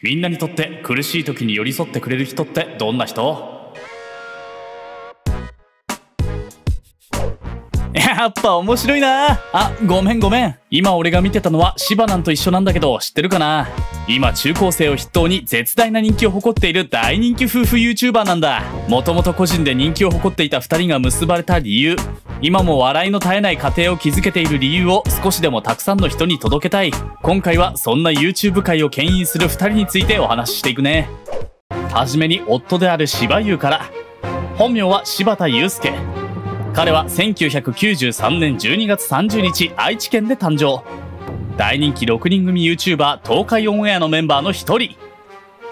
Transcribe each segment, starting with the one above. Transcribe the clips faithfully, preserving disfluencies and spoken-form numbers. みんなにとって苦しい時に寄り添ってくれる人ってどんな人？やっぱ面白いな。あ、ごめんごめん。今俺が見てたのはシバナンと一緒なんだけど、知ってるかな？今中高生を筆頭に絶大な人気を誇っている大人気夫婦 ユーチューバー なんだ。もともと個人で人気を誇っていたふたりが結ばれた理由、今も笑いの絶えない家庭を築けている理由を少しでもたくさんの人に届けたい。今回はそんな ユーチューブ 界を牽引するふたりについてお話ししていくね。はじめに夫である柴優から。本名は柴田悠介。彼はせんきゅうひゃくきゅうじゅうさんねんじゅうにがつさんじゅうにち愛知県で誕生。大人気ろくにんぐみ ユーチューバー 東海オンエアのメンバーのひとり。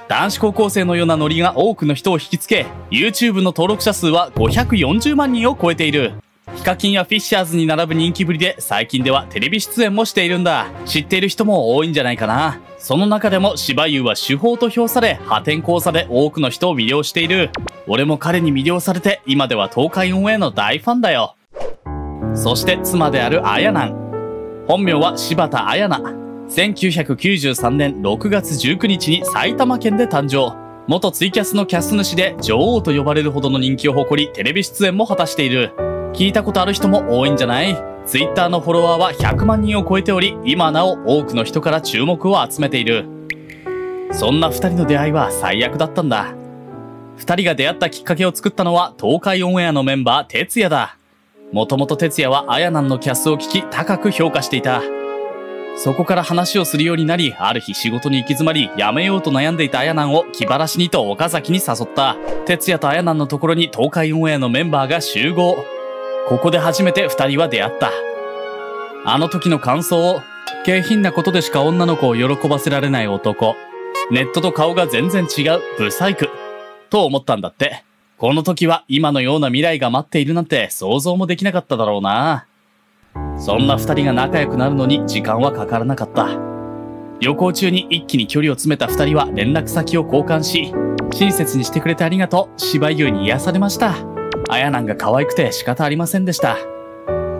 男子高校生のようなノリが多くの人を引きつけ、 ユーチューブ の登録者数はごひゃくよんじゅうまんにんを超えている。ヒカキンやフィッシャーズに並ぶ人気ぶりで、最近ではテレビ出演もしているんだ。知っている人も多いんじゃないかな。その中でも柴優は主砲と評され、破天荒さで多くの人を魅了している。俺も彼に魅了されて、今では東海オンエアの大ファンだよ。そして妻である綾南。本名は柴田綾菜。せんきゅうひゃくきゅうじゅうさんねんろくがつじゅうくにちに埼玉県で誕生。元ツイキャスのキャス主で女王と呼ばれるほどの人気を誇り、テレビ出演も果たしている。聞いたことある人も多いんじゃない？ ツイッター のフォロワーはひゃくまんにんを超えており、今なお多くの人から注目を集めている。そんなふたりの出会いは最悪だったんだ。ふたりが出会ったきっかけを作ったのは東海オンエアのメンバー哲也だ。もともと哲也は綾南のキャスを聞き高く評価していた。そこから話をするようになり、ある日仕事に行き詰まり、辞めようと悩んでいた綾南を気晴らしにと岡崎に誘った。哲也と綾南のところに東海オンエアのメンバーが集合。ここで初めて二人は出会った。あの時の感想を、下品なことでしか女の子を喜ばせられない男。ネットと顔が全然違う、ブサイク。と思ったんだって。この時は今のような未来が待っているなんて想像もできなかっただろうな。そんな二人が仲良くなるのに時間はかからなかった。旅行中に一気に距離を詰めた二人は連絡先を交換し、親切にしてくれてありがとう、柴優に癒されました。あやなんが可愛くて仕方ありませんでした。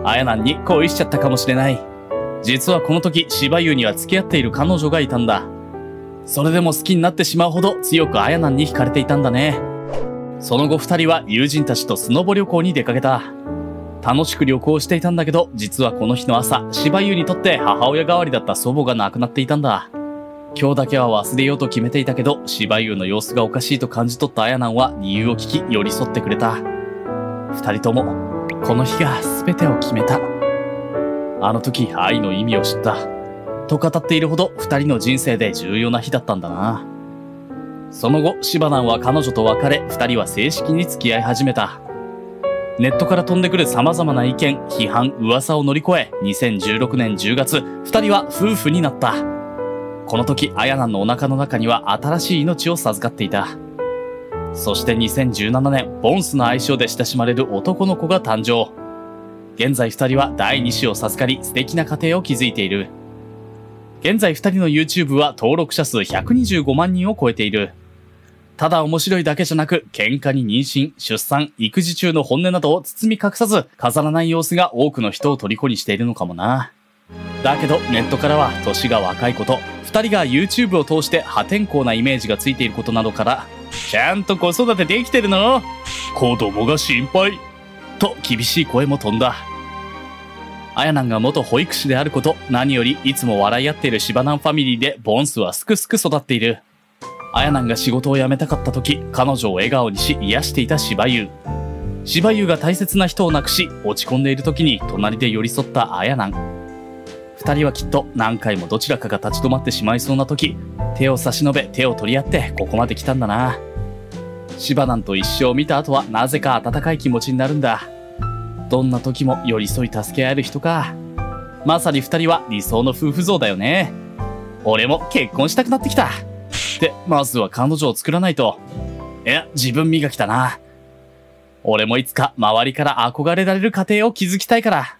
あやなんに恋しちゃったかもしれない。実はこの時、柴優には付き合っている彼女がいたんだ。それでも好きになってしまうほど強くあやなんに惹かれていたんだね。その後二人は友人たちとスノボ旅行に出かけた。楽しく旅行していたんだけど、実はこの日の朝、柴優にとって母親代わりだった祖母が亡くなっていたんだ。今日だけは忘れようと決めていたけど、柴優の様子がおかしいと感じ取ったあやなんは理由を聞き寄り添ってくれた。二人とも、この日が全てを決めた。あの時、愛の意味を知った。と語っているほど、二人の人生で重要な日だったんだな。その後、シバナンは彼女と別れ、二人は正式に付き合い始めた。ネットから飛んでくる様々な意見、批判、噂を乗り越え、にせんじゅうろくねんじゅうがつ、二人は夫婦になった。この時、アヤナンのお腹の中には新しい命を授かっていた。そしてにせんじゅうななねん、ボンスの愛称で親しまれる男の子が誕生。現在二人はだいにしを授かり、素敵な家庭を築いている。現在二人の ユーチューブ は登録者数ひゃくにじゅうごまんにんを超えている。ただ面白いだけじゃなく、喧嘩に妊娠、出産、育児中の本音などを包み隠さず、飾らない様子が多くの人を虜にしているのかもな。だけど、ネットからは年が若いこと、二人が ユーチューブ を通して破天荒なイメージがついていることなどから、ちゃんと子育てできてるの？子供が心配。と厳しい声も飛んだ。あやなんが元保育士であること、何よりいつも笑い合っているシバナンファミリーでボンスはすくすく育っている。あやなんが仕事を辞めたかった時、彼女を笑顔にし癒していた柴優。柴優が大切な人を亡くし、落ち込んでいる時に隣で寄り添ったあやなん。二人はきっと何回もどちらかが立ち止まってしまいそうな時、手を差し伸べ手を取り合ってここまで来たんだな。シバナンと一生を見た後はなぜか温かい気持ちになるんだ。どんな時も寄り添い助け合える人か。まさに二人は理想の夫婦像だよね。俺も結婚したくなってきた。で、まずは彼女を作らないと。いや、自分磨きだな。俺もいつか周りから憧れられる家庭を築きたいから。